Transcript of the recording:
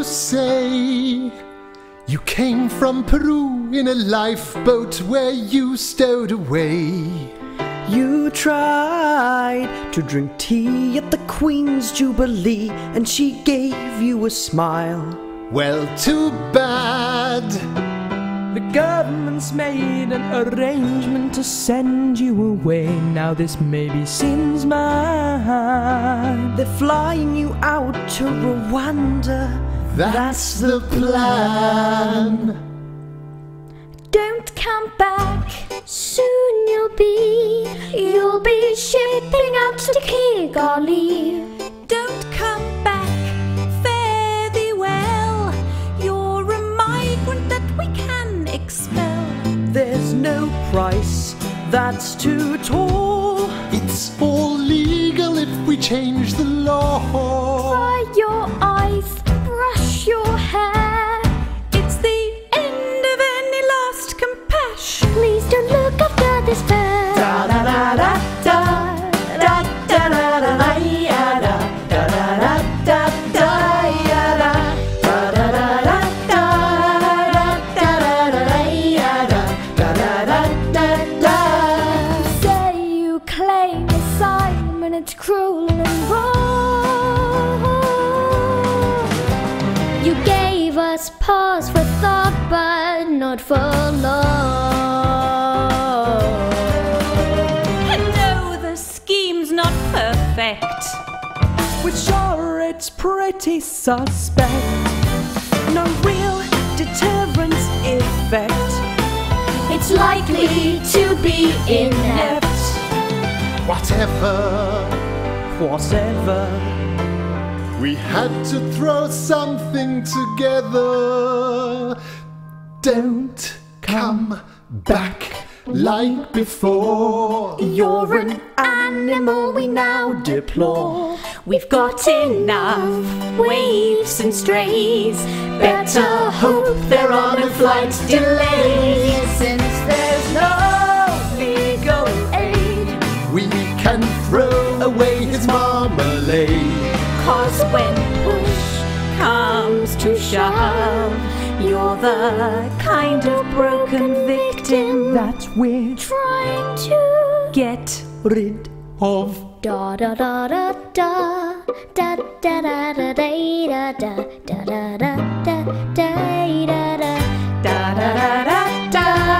you say you came from Peru in a lifeboat where you stowed away. You tried to drink tea at the Queen's Jubilee, and she gave you a smile. Well, too bad. The government's made an arrangement to send you away. Now this maybe seems mad. They're flying you out to Rwanda. That's the plan. Don't come back. Soon you'll be shipping out to Kigali. Don't come back. Fare thee well. You're a migrant that we can expel. There's no price that's too tall. It's all legal if we change the law. Dry your eyes, brush your hair. It's the end of any last compassion. Please don't look after this fair. Da da da da da da da da da da da da da da da da da. Say you claim asylum, it's cruel and wrong. You gave us pause for thought, but not for long. I know the scheme's not perfect, but sure it's pretty suspect. No real deterrence effect. It's likely to be inept. Whatever, whatever. We had to throw something together. Don't come back like before. You're an animal we now deplore. We've got enough waves and strays. Better hope there are no flight delays. Since there's no legal aid, we can throw away his marmalade. 'Cause when push comes to shove, you're the kind of broken victim that we're trying to get rid of. Da da da da da da da da da da da da da da da da da da da da da da da.